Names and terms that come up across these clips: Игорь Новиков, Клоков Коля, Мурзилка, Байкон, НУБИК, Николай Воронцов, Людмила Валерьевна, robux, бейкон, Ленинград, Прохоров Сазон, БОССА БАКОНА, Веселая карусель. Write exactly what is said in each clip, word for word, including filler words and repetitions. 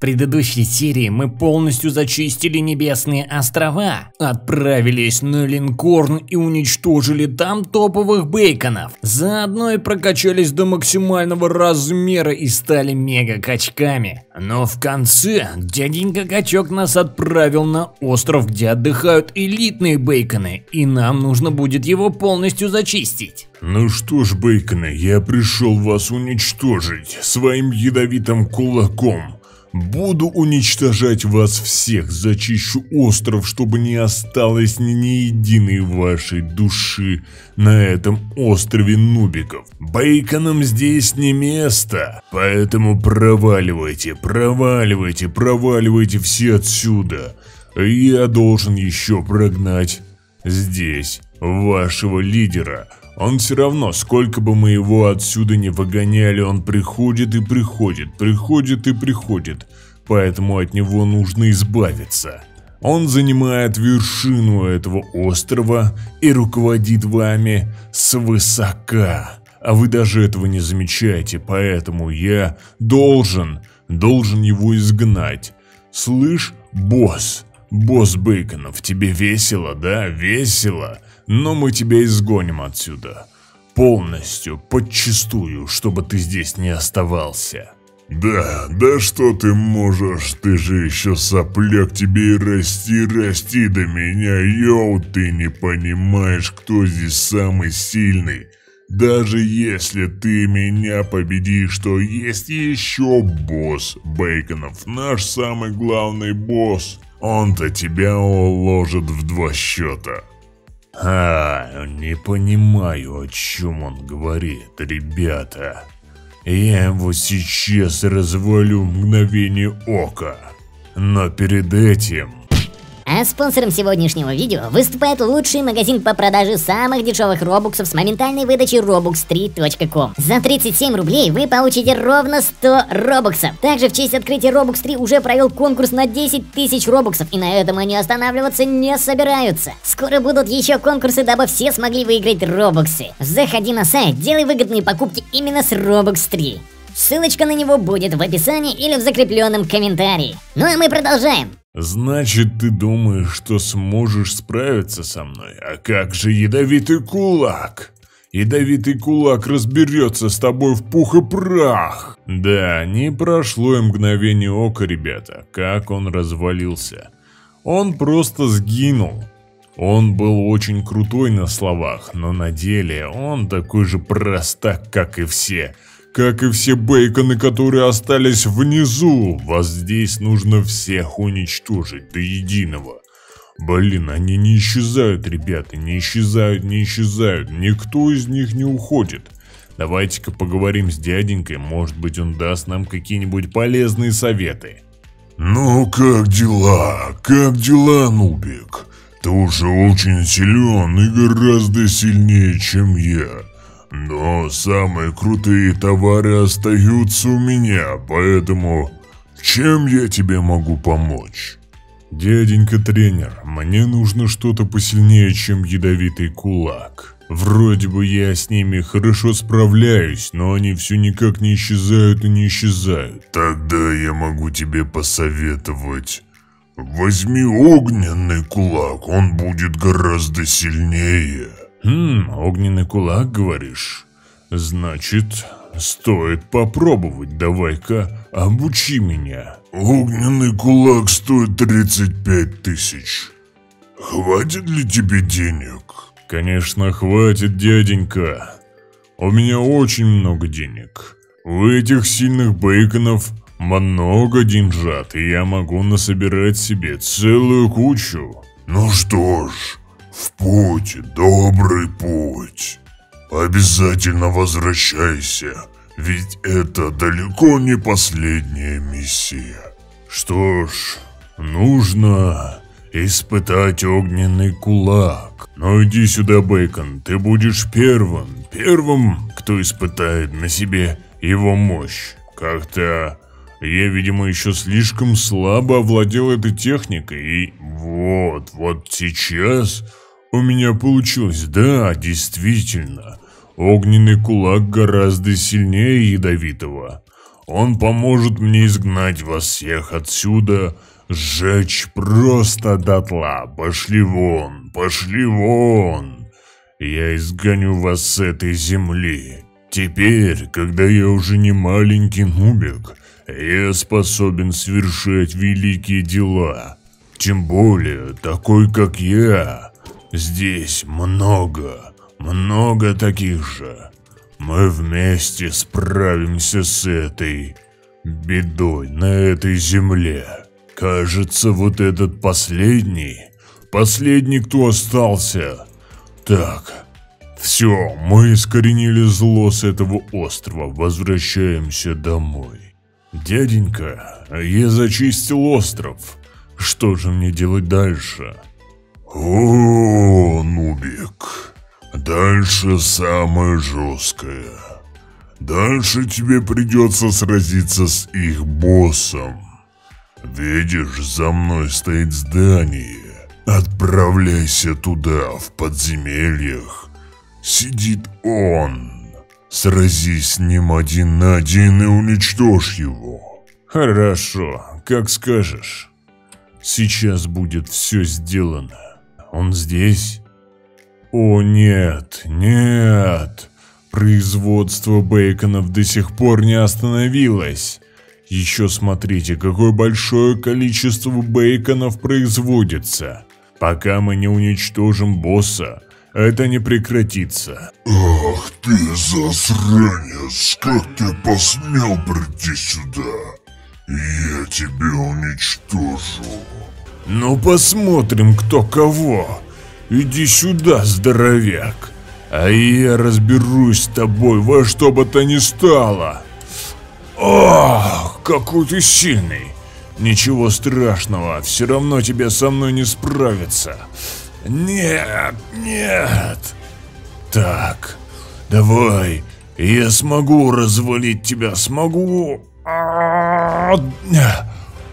В предыдущей серии мы полностью зачистили небесные острова, отправились на Линкорн и уничтожили там топовых бейконов, заодно и прокачались до максимального размера и стали мега качками. Но в конце дяденька качок нас отправил на остров, где отдыхают элитные бейконы, и нам нужно будет его полностью зачистить. Ну что ж, бейконы, я пришел вас уничтожить своим ядовитым кулаком. Буду уничтожать вас всех, зачищу остров, чтобы не осталось ни, ни единой вашей души на этом острове нубиков. Бейконам здесь не место, поэтому проваливайте, проваливайте, проваливайте все отсюда. Я должен еще прогнать здесь вашего лидера. Он все равно, сколько бы мы его отсюда не выгоняли, он приходит и приходит, приходит и приходит. Поэтому от него нужно избавиться. Он занимает вершину этого острова и руководит вами свысока. А вы даже этого не замечаете, поэтому я должен, должен его изгнать. Слышь, босс, босс бейконов, тебе весело, да, весело? Но мы тебя изгоним отсюда. Полностью, подчистую, чтобы ты здесь не оставался. Да, да что ты можешь, ты же еще сопляк, тебе и расти, расти до меня, йоу, ты не понимаешь, кто здесь самый сильный. Даже если ты меня победишь, то есть еще босс бейконов, наш самый главный босс. Он-то тебя уложит в два счета. А, не понимаю, о чем он говорит, ребята. Я его сейчас развалю в мгновение ока. Но перед этим... А спонсором сегодняшнего видео выступает лучший магазин по продаже самых дешевых робуксов с моментальной выдачей robux три точка ком. За тридцать семь рублей вы получите ровно сто робуксов. Также в честь открытия robux три уже провел конкурс на десять тысяч робуксов, и на этом они останавливаться не собираются. Скоро будут еще конкурсы, дабы все смогли выиграть робуксы. Заходи на сайт, делай выгодные покупки именно с robux три. Ссылочка на него будет в описании или в закрепленном комментарии. Ну а мы продолжаем. Значит, ты думаешь, что сможешь справиться со мной? А как же ядовитый кулак? Ядовитый кулак разберется с тобой в пух и прах. Да, не прошло и мгновение ока, ребята, как он развалился. Он просто сгинул. Он был очень крутой на словах, но на деле он такой же простак, как и все. Как и все бейконы, которые остались внизу, вас здесь нужно всех уничтожить до единого. Блин, они не исчезают, ребята, не исчезают, не исчезают, никто из них не уходит. Давайте-ка поговорим с дяденькой, может быть, он даст нам какие-нибудь полезные советы. Ну как дела, как дела, нубик? Ты уже очень силен и гораздо сильнее, чем я. Но самые крутые товары остаются у меня, поэтому чем я тебе могу помочь? Дяденька тренер, мне нужно что-то посильнее, чем ядовитый кулак. Вроде бы я с ними хорошо справляюсь, но они все никак не исчезают и не исчезают. Тогда я могу тебе посоветовать. Возьми огненный кулак, он будет гораздо сильнее. Хм, огненный кулак, говоришь? Значит, стоит попробовать, давай-ка обучи меня. Огненный кулак стоит тридцать пять тысяч. Хватит ли тебе денег? Конечно, хватит, дяденька. У меня очень много денег. У этих сильных бейконов много деньжат, и я могу насобирать себе целую кучу. Ну что ж... В путь, добрый путь. Обязательно возвращайся, ведь это далеко не последняя миссия. Что ж, нужно испытать огненный кулак. Но иди сюда, бейкон, ты будешь первым, первым, кто испытает на себе его мощь. Как-то я, видимо, еще слишком слабо овладел этой техникой, и вот, вот сейчас... У меня получилось, да, действительно. Огненный кулак гораздо сильнее ядовитого. Он поможет мне изгнать вас всех отсюда, сжечь просто дотла. Пошли вон, пошли вон. Я изгоню вас с этой земли. Теперь, когда я уже не маленький нубик, я способен совершать великие дела. Тем более, такой как я. Здесь много, много таких же. Мы вместе справимся с этой бедой на этой земле. Кажется, вот этот последний, последний, кто остался. Так, все, мы искоренили зло с этого острова, возвращаемся домой. Дяденька, я зачистил остров. Что же мне делать дальше? О, нубик, дальше самое жесткое. Дальше тебе придется сразиться с их боссом. Видишь, за мной стоит здание. Отправляйся туда, в подземельях. Сидит он. Сразись с ним один на один и уничтожь его. Хорошо, как скажешь. Сейчас будет все сделано. Он здесь? О нет, нет. Производство бейконов до сих пор не остановилось. Еще смотрите, какое большое количество бейконов производится. Пока мы не уничтожим босса, это не прекратится. Ах ты засранец, как ты посмел прийти сюда? Я тебя уничтожу. Ну посмотрим, кто кого. Иди сюда, здоровяк. А я разберусь с тобой во что бы то ни стало. Ох, какой ты сильный. Ничего страшного, все равно тебе со мной не справиться. Нет, нет. Так, давай, я смогу развалить тебя, смогу.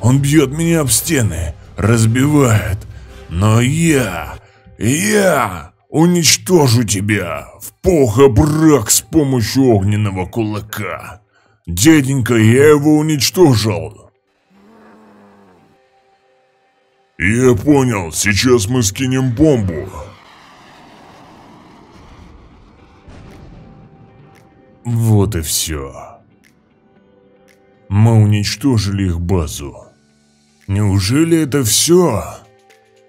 Он бьет меня об стены, разбивает. Но я, я уничтожу тебя в пух и прах с помощью огненного кулака. Дяденька, я его уничтожил. Я понял, сейчас мы скинем бомбу. Вот и все. Мы уничтожили их базу. Неужели это все?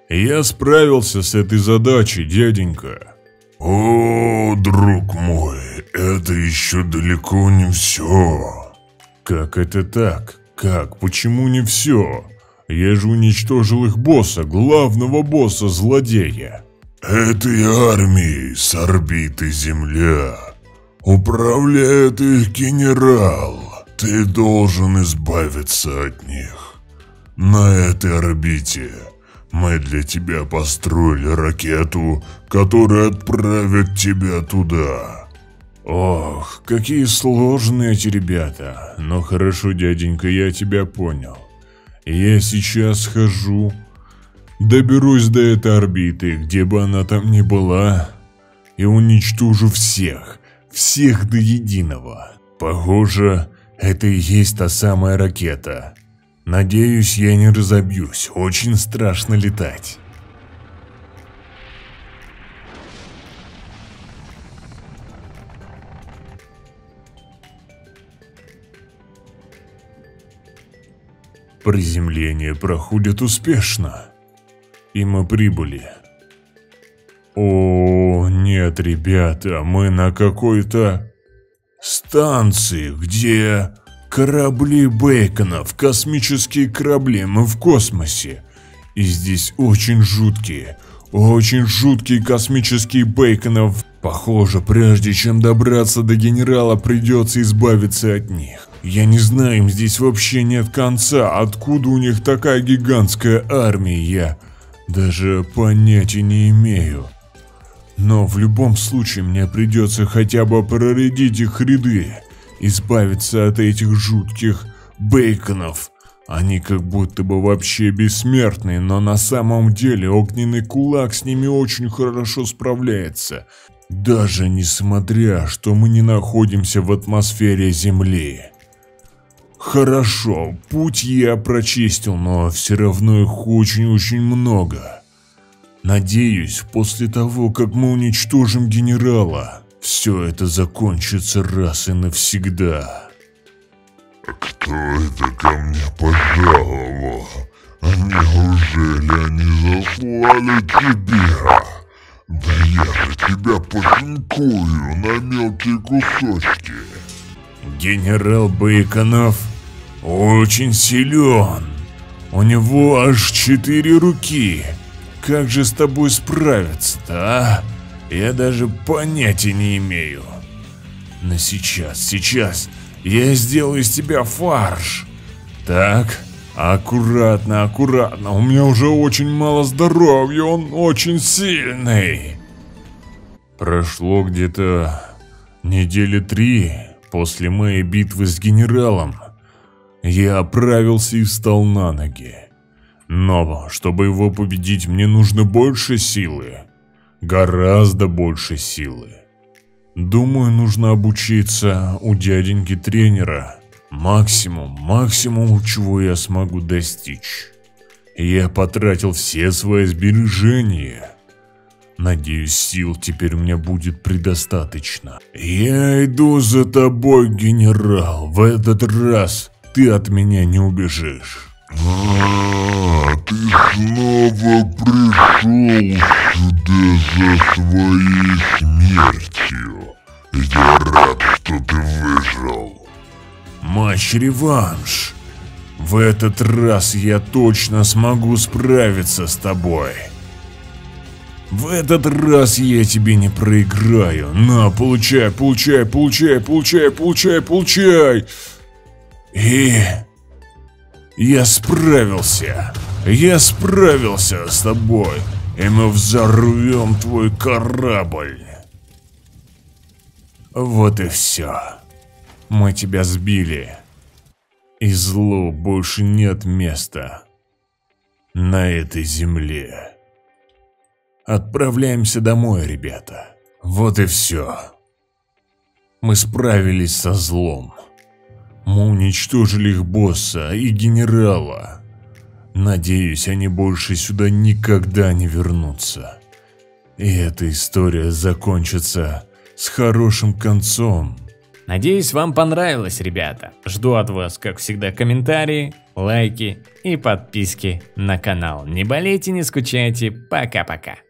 Я справился с этой задачей, дяденька. О, друг мой, это еще далеко не все. Как это так? Как? Почему не все? Я же уничтожил их босса, главного босса-злодея. Этой армией с орбиты Земля управляет их генерал. Ты должен избавиться от них. На этой орбите мы для тебя построили ракету, которая отправит тебя туда. Ох, какие сложные эти ребята. Но хорошо, дяденька, я тебя понял. Я сейчас схожу, доберусь до этой орбиты, где бы она там ни была, и уничтожу всех, всех до единого. Похоже... это и есть та самая ракета. Надеюсь, я не разобьюсь. Очень страшно летать. Приземление проходит успешно. И мы прибыли. О, нет, ребята, мы на какой-то... станции, где корабли бейконов, космические корабли, мы в космосе. И здесь очень жуткие, очень жуткие космические бейконов. Похоже, прежде чем добраться до генерала, придется избавиться от них. Я не знаю, им здесь вообще нет конца, откуда у них такая гигантская армия, я даже понятия не имею. Но в любом случае мне придется хотя бы проредить их ряды, избавиться от этих жутких бейконов. Они как будто бы вообще бессмертные, но на самом деле огненный кулак с ними очень хорошо справляется. Даже несмотря, что мы не находимся в атмосфере Земли. Хорошо, путь я прочистил, но все равно их очень-очень много. Надеюсь, после того, как мы уничтожим генерала, все это закончится раз и навсегда. Кто это ко мне пожаловал? Неужели они заслали тебя? Да я же тебя пошинкую на мелкие кусочки. Генерал Байконов очень силен. У него аж четыре руки. Как же с тобой справиться-то, а? Я даже понятия не имею. Но сейчас, сейчас я сделаю из тебя фарш. Так, аккуратно, аккуратно. У меня уже очень мало здоровья, он очень сильный. Прошло где-то недели три после моей битвы с генералом. Я оправился и встал на ноги. Но, чтобы его победить, мне нужно больше силы. Гораздо больше силы. Думаю, нужно обучиться у дяденьки тренера. Максимум, максимум, чего я смогу достичь. Я потратил все свои сбережения. Надеюсь, сил теперь у меня будет предостаточно. Я иду за тобой, генерал. В этот раз ты от меня не убежишь. А, ты снова пришел сюда за своей смертью. Я рад, что ты выжил. Матч-реванш. В этот раз я точно смогу справиться с тобой. В этот раз я тебе не проиграю. На, получай, получай, получай, получай, получай, получай. И... я справился, я справился с тобой, и мы взорвем твой корабль. Вот и все. Мы тебя сбили. И злу больше нет места на этой земле. Отправляемся домой, ребята. Вот и все. Мы справились со злом. Мы уничтожили их босса и генерала. Надеюсь, они больше сюда никогда не вернутся. И эта история закончится с хорошим концом. Надеюсь, вам понравилось, ребята. Жду от вас, как всегда, комментарии, лайки и подписки на канал. Не болейте, не скучайте. Пока-пока.